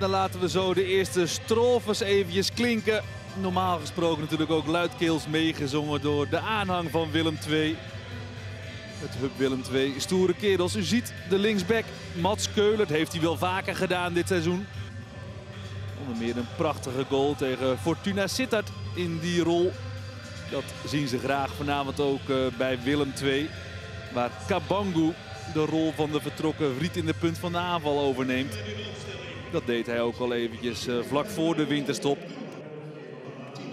Dan laten we zo de eerste strofes eventjes klinken. Normaal gesproken natuurlijk ook luidkeels meegezongen door de aanhang van Willem II. Het Hub Willem II, stoere kerels. U ziet de linksback Mats Keuler, dat heeft hij wel vaker gedaan dit seizoen. Onder meer een prachtige goal tegen Fortuna Sittard in die rol. Dat zien ze graag vanavond ook bij Willem II. Waar Kabangu de rol van de vertrokken Riet in de punt van de aanval overneemt. Dat deed hij ook al eventjes vlak voor de winterstop.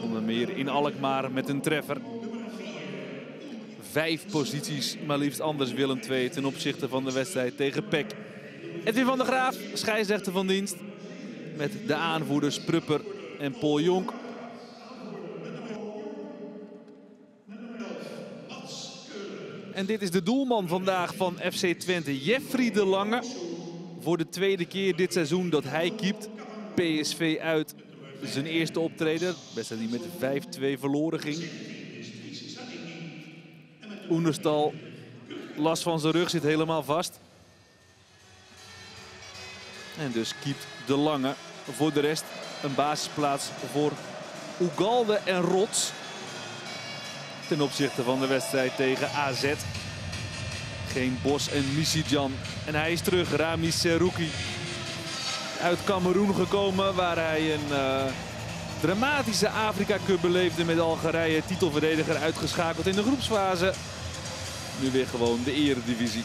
Onder meer in Alkmaar met een treffer. 5 posities, maar liefst anders Willem II ten opzichte van de wedstrijd tegen PEC. Edwin van der Graaf, scheidsrechter van dienst. Met de aanvoerders Prupper en Paul Jonk. En dit is de doelman vandaag van FC Twente, Jeffrey de Lange. Voor de tweede keer dit seizoen dat hij keept. PSV uit zijn eerste optreden. Wedstrijd die met 5-2 verloren ging. Oenerstal, last van zijn rug, zit helemaal vast. En dus keept de Lange. Voor de rest een basisplaats voor Ugalde en Rots. Ten opzichte van de wedstrijd tegen AZ. Geen Bos en Missidjan. En hij is terug, Rami Seruki. Uit Cameroen gekomen, waar hij een dramatische Afrika Cup beleefde met Algerije. Titelverdediger uitgeschakeld in de groepsfase. Nu weer gewoon de Eredivisie.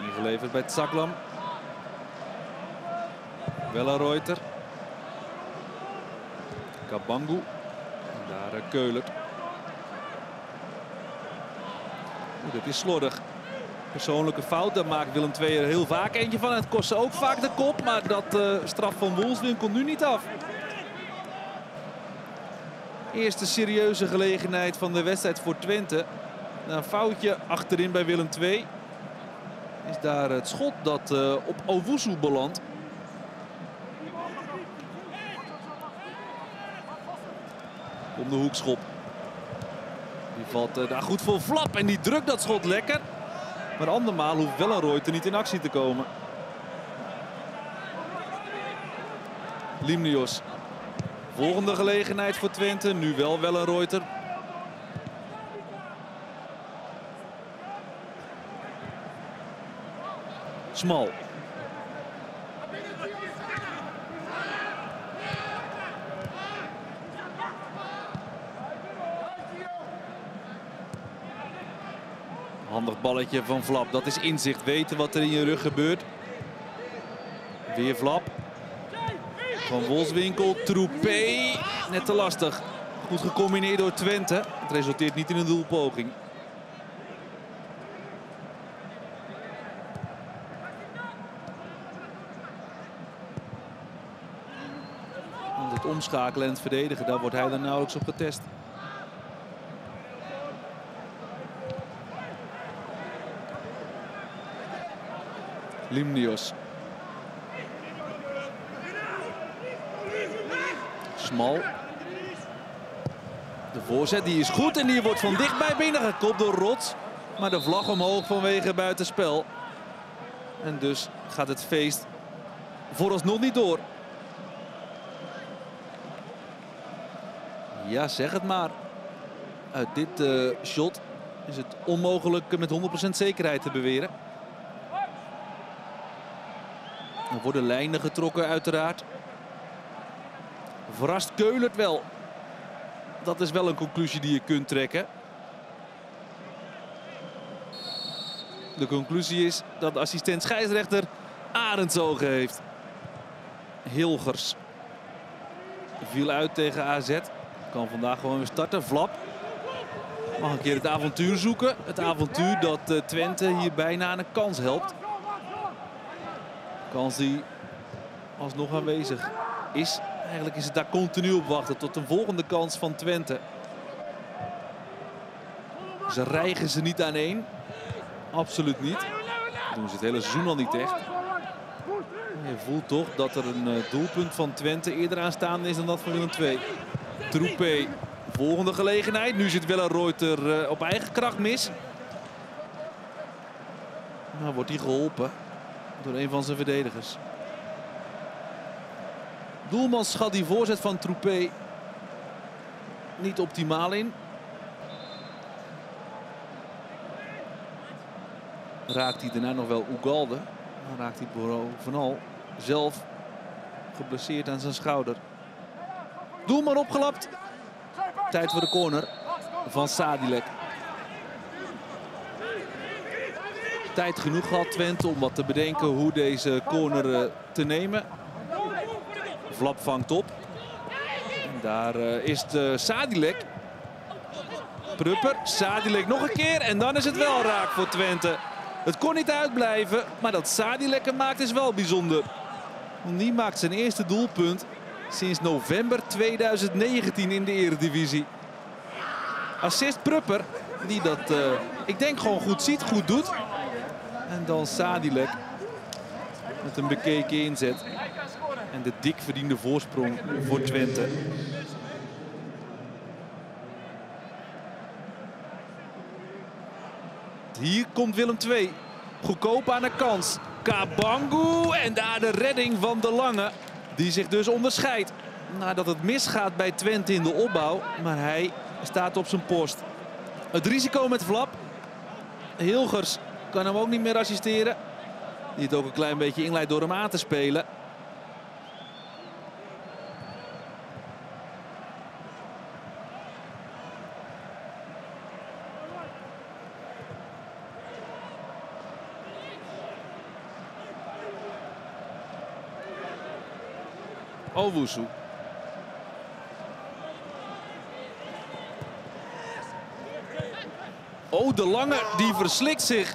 Ingeleverd bij Tsaklam. Bella Reuter. Kabangu. En daar Keuler. Dat is slordig. Persoonlijke fout, daar maakt Willem II er heel vaak eentje van. Het kost ze ook vaak de kop, maar dat straf van Wolfswinkel nu niet af. Eerste serieuze gelegenheid van de wedstrijd voor Twente. Na een foutje achterin bij Willem II is daar het schot dat op Owusu belandt. Om de hoekschop. Die valt daar goed voor Vlap en die drukt dat schot lekker. Maar andermaal hoeft Wellenreuter niet in actie te komen. Limnios. Volgende gelegenheid voor Twente. Nu wel Wellenreuter. Smal. Handig balletje van Vlap. Dat is inzicht. Weten wat er in je rug gebeurt. Weer Vlap. Van Wolfswinkel. Troepé. Net te lastig. Goed gecombineerd door Twente. Het resulteert niet in een doelpoging. Want het omschakelen en het verdedigen, daar wordt hij dan nauwelijks op getest. Limnios. Smal. De voorzet die is goed en die wordt van dichtbij binnengekopt door Rots. Maar de vlag omhoog vanwege buitenspel. En dus gaat het feest vooralsnog niet door. Ja, zeg het maar. Uit dit shot is het onmogelijk met 100% zekerheid te beweren. Er worden lijnen getrokken uiteraard. Verrast Keulert wel. Dat is wel een conclusie die je kunt trekken. De conclusie is dat de assistent scheidsrechter arendsogen heeft. Hilgers viel uit tegen AZ. Kan vandaag gewoon weer starten. Vlap mag een keer het avontuur zoeken. Het avontuur dat Twente hier bijna aan een kans helpt. Kans die alsnog aanwezig is. Eigenlijk is het daar continu op wachten tot een volgende kans van Twente. Ze rijgen ze niet aan één. Absoluut niet. Dat doen ze het hele seizoen al niet echt. Je voelt toch dat er een doelpunt van Twente eerder aanstaande is dan dat van Willem II. Troepé, volgende gelegenheid. Nu zit Wellenreuter op eigen kracht mis. Dan wordt hij geholpen door een van zijn verdedigers. Doelman schat die voorzet van Troepé niet optimaal in. Raakt hij daarna nog wel Ugalde. Dan raakt hij Borau van Al zelf geblesseerd aan zijn schouder. Doelman opgelapt. Tijd voor de corner van Sadilek. Tijd genoeg gehad Twente om wat te bedenken hoe deze corner te nemen. Vlap vangt op. En daar is de Sadilek. Prupper, Sadilek nog een keer en dan is het wel raak voor Twente. Het kon niet uitblijven, maar dat Sadilek hem maakt is wel bijzonder. Want die maakt zijn eerste doelpunt sinds november 2019 in de Eredivisie. Assist Prupper, die dat ik denk gewoon goed ziet, goed doet. En dan Sadilek met een bekeken inzet. En de dik verdiende voorsprong voor Twente. Hier komt Willem II. Goedkoop aan de kans. Kabangu en daar de redding van de Lange. Die zich dus onderscheidt. Nadat het misgaat bij Twente in de opbouw. Maar hij staat op zijn post. Het risico met Vlap. Hilgers kan hem ook niet meer assisteren. Die het ook een klein beetje inleidt door hem aan te spelen. Owusu. Oh, de Lange, die verslikt zich.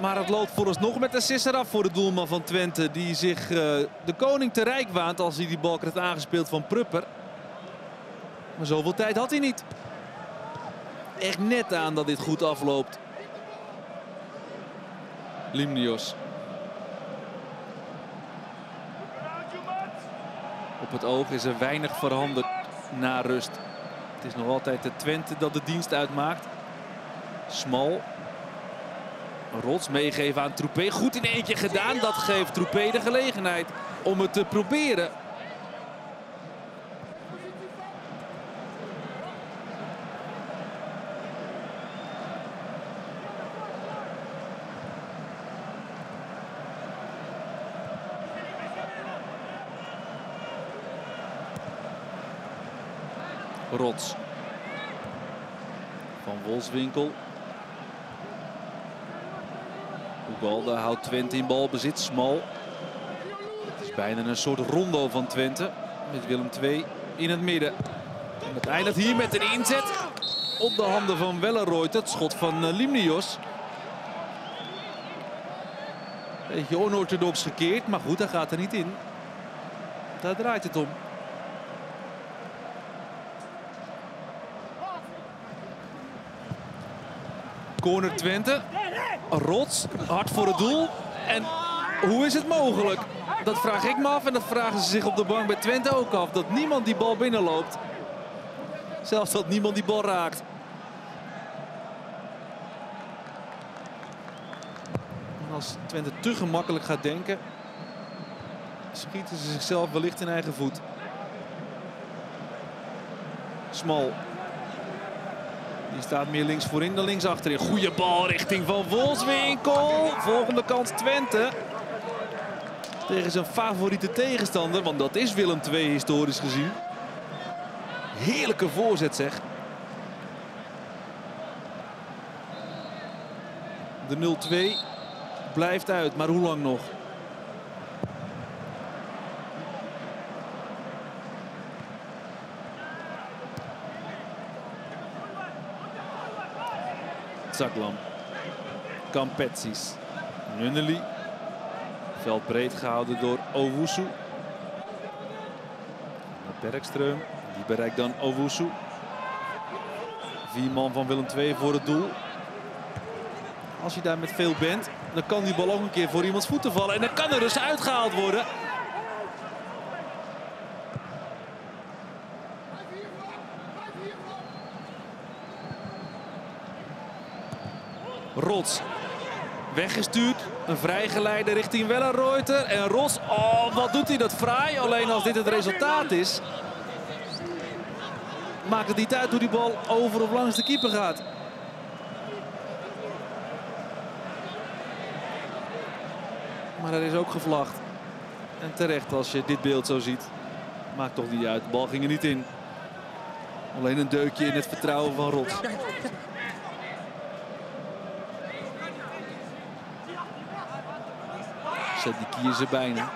Maar het loopt vooralsnog met assist eraf voor de doelman van Twente. Die zich de koning te rijk waant als hij die bal krijgt aangespeeld van Prupper. Maar zoveel tijd had hij niet. Echt net aan dat dit goed afloopt. Limnios. Op het oog is er weinig veranderd na rust. Het is nog altijd de Twente dat de dienst uitmaakt. Smal. Rots meegeven aan Troepé. Goed in eentje gedaan. Dat geeft Troepé de gelegenheid om het te proberen. Rots. Van Wolfswinkel. Ugalde houdt Twente in balbezit. Smal. Het is bijna een soort rondo van Twente. Met Willem II in het midden. En het eindigt hier met een inzet. Op de handen van Wellenreuter. Het schot van Limnios. Beetje onorthodox gekeerd. Maar goed, hij gaat er niet in. Daar draait het om. Corner Twente. Rots. Hard voor het doel. En hoe is het mogelijk? Dat vraag ik me af en dat vragen ze zich op de bank bij Twente ook af. Dat niemand die bal binnenloopt. Zelfs dat niemand die bal raakt. En als Twente te gemakkelijk gaat denken, schieten ze zichzelf wellicht in eigen voet. Smal. Die staat meer links voorin dan links achterin. Goeie bal richting van Wolfswinkel. Volgende kans Twente. Tegen zijn favoriete tegenstander. Want dat is Willem II historisch gezien. Heerlijke voorzet zeg. De 0-2 blijft uit. Maar hoe lang nog? Tsaklam, Kampetsis, Nunnely. Veld breed gehouden door Owusu. Bergström, die bereikt dan Owusu. 4 man van Willem II voor het doel. Als je daar met veel bent, dan kan die bal ook een keer voor iemands voeten vallen. En dan kan er dus uitgehaald worden. Rots. Weggestuurd. Een vrijgeleide richting Wellenreuter. En Rots, oh, wat doet hij dat fraai. Alleen als dit het resultaat is, maakt het niet uit hoe die bal over of langs de keeper gaat. Maar er is ook gevlacht. En terecht als je dit beeld zo ziet. Maakt toch niet uit. De bal ging er niet in. Alleen een deukje in het vertrouwen van Rots. Zet die kiezen bijna.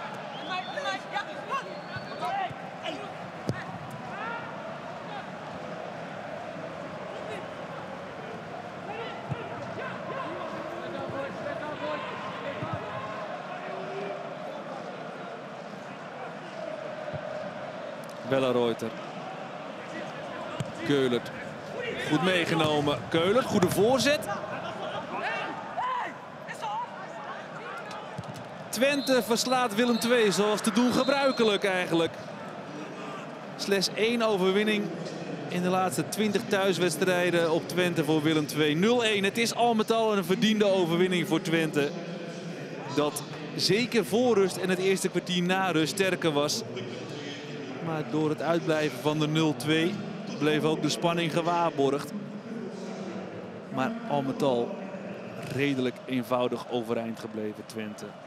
Bella Reuter. Keuler. Goed meegenomen. Keuler, goede voorzet. Twente verslaat Willem II, zoals te doen gebruikelijk eigenlijk. Slechts 1 overwinning in de laatste 20 thuiswedstrijden op Twente voor Willem II. 0-1, het is al met al een verdiende overwinning voor Twente. Dat zeker voor rust en het eerste kwartier na rust sterker was. Maar door het uitblijven van de 0-2 bleef ook de spanning gewaarborgd. Maar al met al redelijk eenvoudig overeind gebleven Twente.